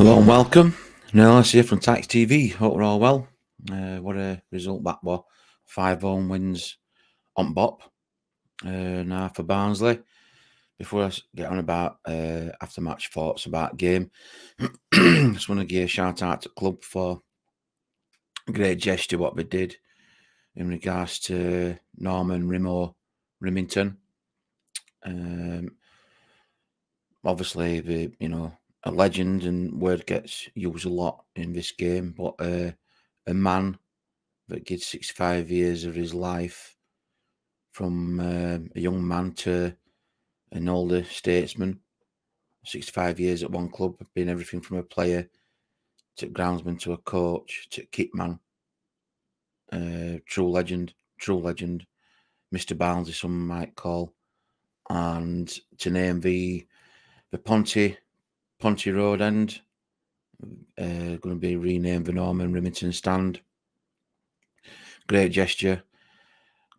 Hello and welcome. Neil here from Tykes TV. Hope we're all well. What a result that was. 5 home wins on BOP. Now for Barnsley. Before I get on about after-match thoughts about game, just want to give a shout-out to the club for a great gesture what they did in regards to Norman Rimmington. Obviously, the, you know, a legend, and word gets used a lot in this game, but a man that gives 65 years of his life, from a young man to an older statesman, 65 years at one club, being everything from a player to groundsman to a coach to a kitman. True legend, Mr. Barnsley, some might call. And to name the Ponty Road end, going to be renamed the Norman Rimmington Stand. Great gesture.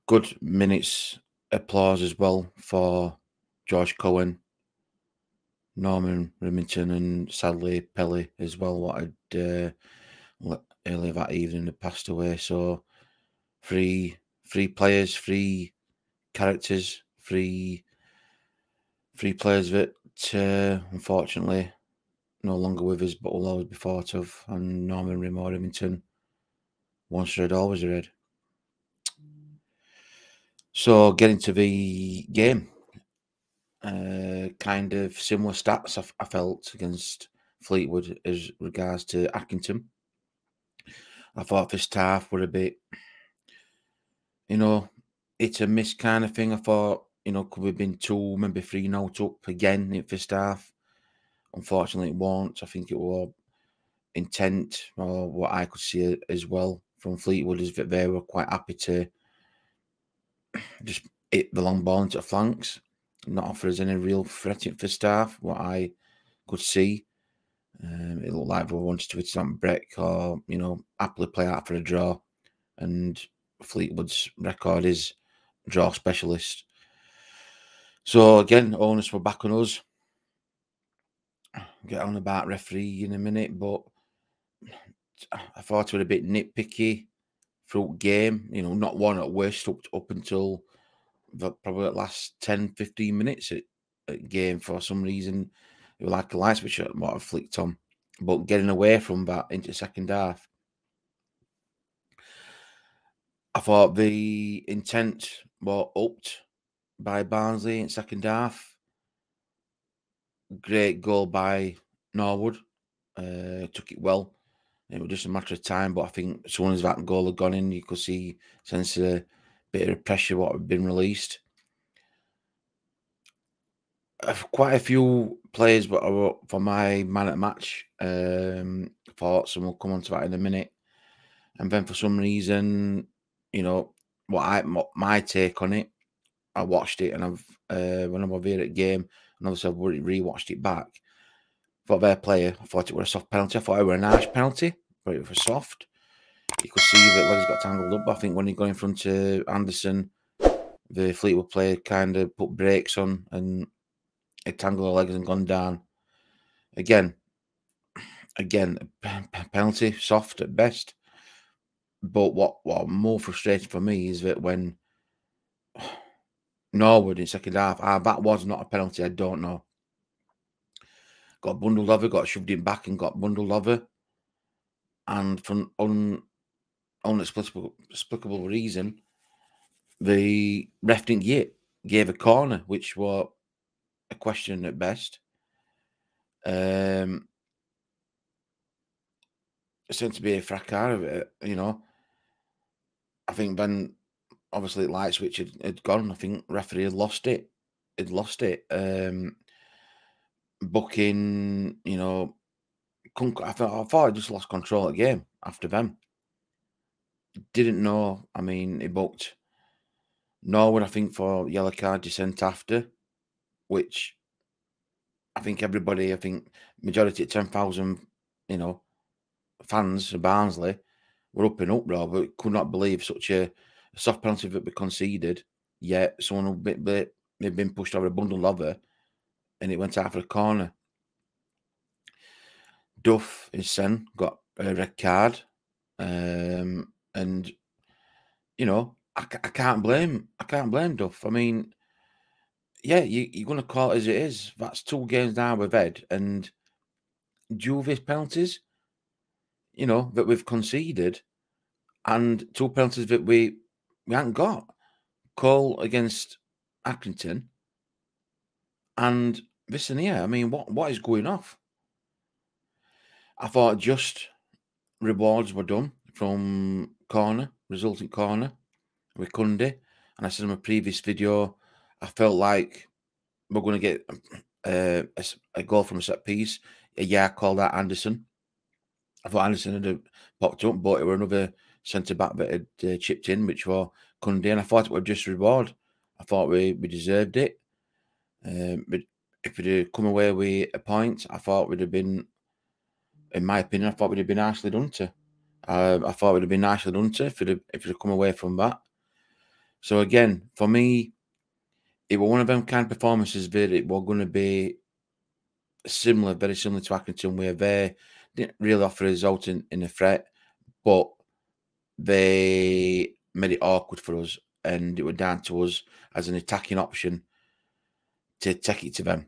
Good minutes applause as well for George Cohen, Norman Rimmington, and sadly Pelly as well, what had earlier that evening had passed away. So three players, three characters, three players that unfortunately no longer with us, but will always be thought of. And Norman Rimmington, once red, always red. So getting to the game. Kind of similar stats I felt against Fleetwood as regards to Accrington. I thought this half were a bit, you know, it's a miss kind of thing. I thought, you know, could we have been 2, maybe 3 not up again in first half. Unfortunately, it won't. I think it was intent, or what I could see as well from Fleetwood is that they were quite happy to just hit the long ball into the flanks. Not offer us any real threat in first half, what I could see. It looked like we wanted to attempt break or, you know, happily play out for a draw. And Fleetwood's record is draw specialist. So again, onus were back on us. Get on about referee in a minute, but I thought it was a bit nitpicky through game. You know, not one at worst up until probably the last 10-15 minutes at game. For some reason, it was like a light switch that might have flicked on. But getting away from that into the second half, I thought the intent were upped by Barnsley in the second half. Great goal by Norwood. Took it well. It was just a matter of time, but I think as soon as that goal had gone in, you could see sense of bit of pressure what had been released. Quite a few players were up for my man at match thoughts, and we'll come on to that in a minute. And then for some reason, you know, my take on it, I watched it, and I've when I was here at the game, and obviously I've re-watched it back. For their player, I thought it were a soft penalty. I thought it were an harsh penalty, but it was soft. You could see that legs got tangled up. I think when he got in front of Anderson, the Fleetwood player kind of put brakes on and it tangled the legs and gone down. Again, penalty, soft at best. But what more frustrating for me is that when Norwood in second half, that was not a penalty, I don't know. Got bundled over, got shoved in back and got bundled over. And from unexplicable reason, the ref didn't gave a corner, which was a question at best. It seemed to be a fracas of it, you know. I think then, obviously, the light switch had gone. I think referee had lost it. Booking, you know, I thought I just lost control of the game after them. Didn't know. I mean, he booked Norwood, I think, for yellow card descent after, which I think everybody, majority of 10,000, you know, fans of Barnsley were up in uproar, but could not believe such a soft penalty that we conceded. Yet someone had been pushed over a bundle lover, and it went out for a corner. Duff, his son, got a red card. And, you know, I can't blame Duff. I mean, yeah, you're going to call it as it is. That's 2 games now with Ed and Juve's penalties, you know, that we've conceded, and 2 penalties that we haven't got. Cole against Accrington and this and here. I mean, what is going off? I thought just rewards were done from resultant corner with Koundé. And I said in my previous video, I felt like we're going to get a goal from a set piece. Yeah, I called that Anderson. I thought Anderson had popped up, but it were another centre-back that had chipped in, which were Cundy, and I thought it was just reward. I thought we deserved it. But if we'd have come away with a point, I thought we'd have been, in my opinion, I thought we'd have been nicely done to. I thought we'd have been nicely done to if we'd have come away from that. So again, for me, it was one of them kind of performances that it were going to be similar, very similar to Accrington, where they didn't really offer a result in a threat, but they made it awkward for us, and it was down to us as an attacking option to take it to them.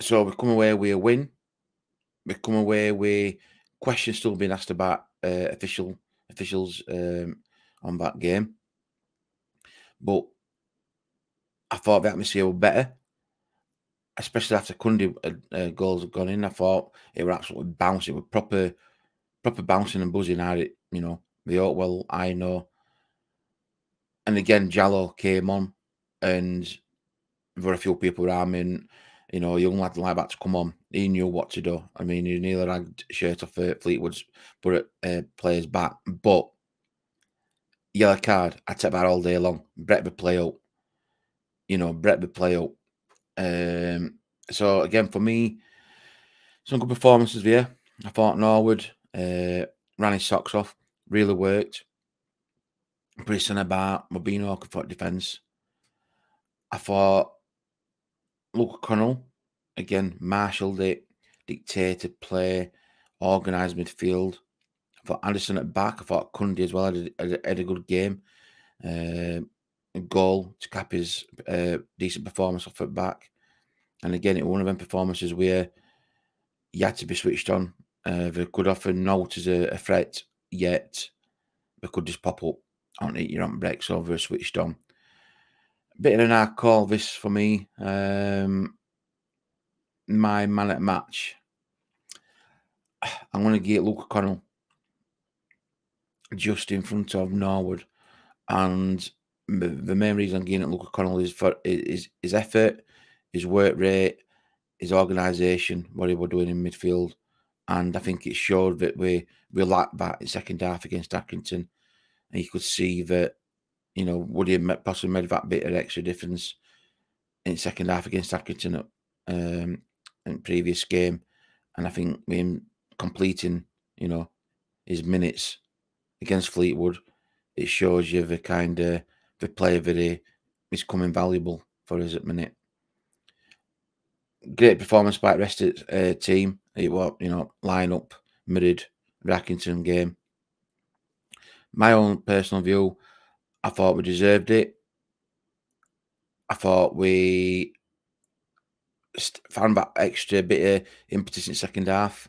So we come away with a win. We come away with questions still being asked about officials on that game. But I thought the atmosphere was better, especially after Cundy goals had gone in. I thought it were absolutely bouncing. It was proper bouncing and buzzing out it, you know. The Oakwell, I know. And again, Jallow came on, and there were a few people around me, and, you know, a young lad like that to come on. He knew what to do. I mean, he nearly ragged shirt off Fleetwood's players back. But yellow card, I take that all day long. Bretby play up. You know, Bretby play up. So again, for me, some good performances there. I thought Norwood ran his socks off. Really worked. Pressing about Mabino for defence. I thought Luke O'Connell again marshalled it, dictated play, organised midfield. I thought Anderson at back. I thought Cundy as well had a good game. A goal to cap his decent performance off at back. And again, it was one of them performances where you had to be switched on. They could often notice a threat, yet they could just pop up on it. You're on breaks over, switched on. Bit of an hard call this for me. My man at match, I'm going to get Luke O'Connell just in front of Norwood, and the main reason I'm getting at Luke O'Connell is for his effort, his work rate, his organisation, what he was doing in midfield. And I think it showed that we lacked that in second half against Accrington. And you could see that, you know, would he have possibly made that bit of extra difference in second half against Accrington in previous game. And I think him completing, you know, his minutes against Fleetwood, it shows you the kind of the player that he is coming valuable for us at the minute. Great performance by the rest of the team. It was, you know, line up, mirrored the Accrington game. My own personal view, I thought we deserved it. I thought we found that extra bit of impetus in the second half.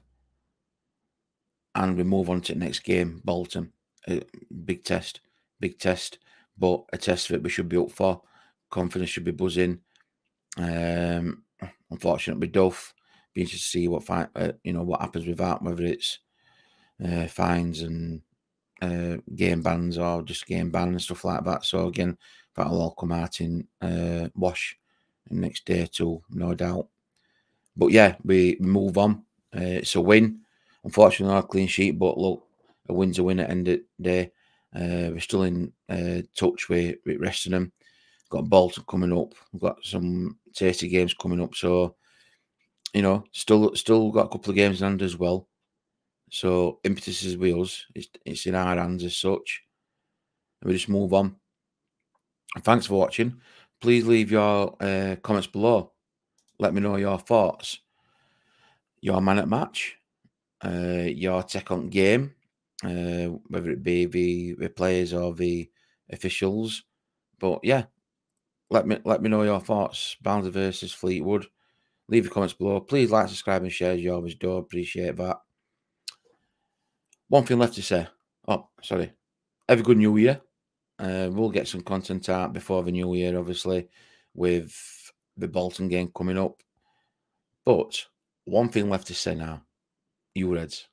And we move on to the next game, Bolton. Big test, but a test that we should be up for. Confidence should be buzzing. Unfortunately, with Duff, be interested to see what you know, what happens with that, whether it's fines and game bans or just game ban and stuff like that. So again, that'll all come out in wash in the next day or two, no doubt. But yeah, we move on. It's a win. Unfortunately, not a clean sheet, but look, a win's a win at the end of the day. We're still in touch with Wrexham. Got Bolton coming up. We've got some tasty games coming up. So, you know, still got a couple of games in hand as well. So impetus is with us. It's in our hands as such. And we just move on. And thanks for watching. Please leave your comments below. Let me know your thoughts. your man at match, your second game, whether it be the players or the officials. But yeah, let me know your thoughts. Barnsley versus Fleetwood. Leave your comments below. Please like, subscribe, and share as you always do. Appreciate that. One thing left to say. Oh, sorry. Have a good new year. We'll get some content out before the new year, obviously, with the Bolton game coming up. But one thing left to say now. You Reds.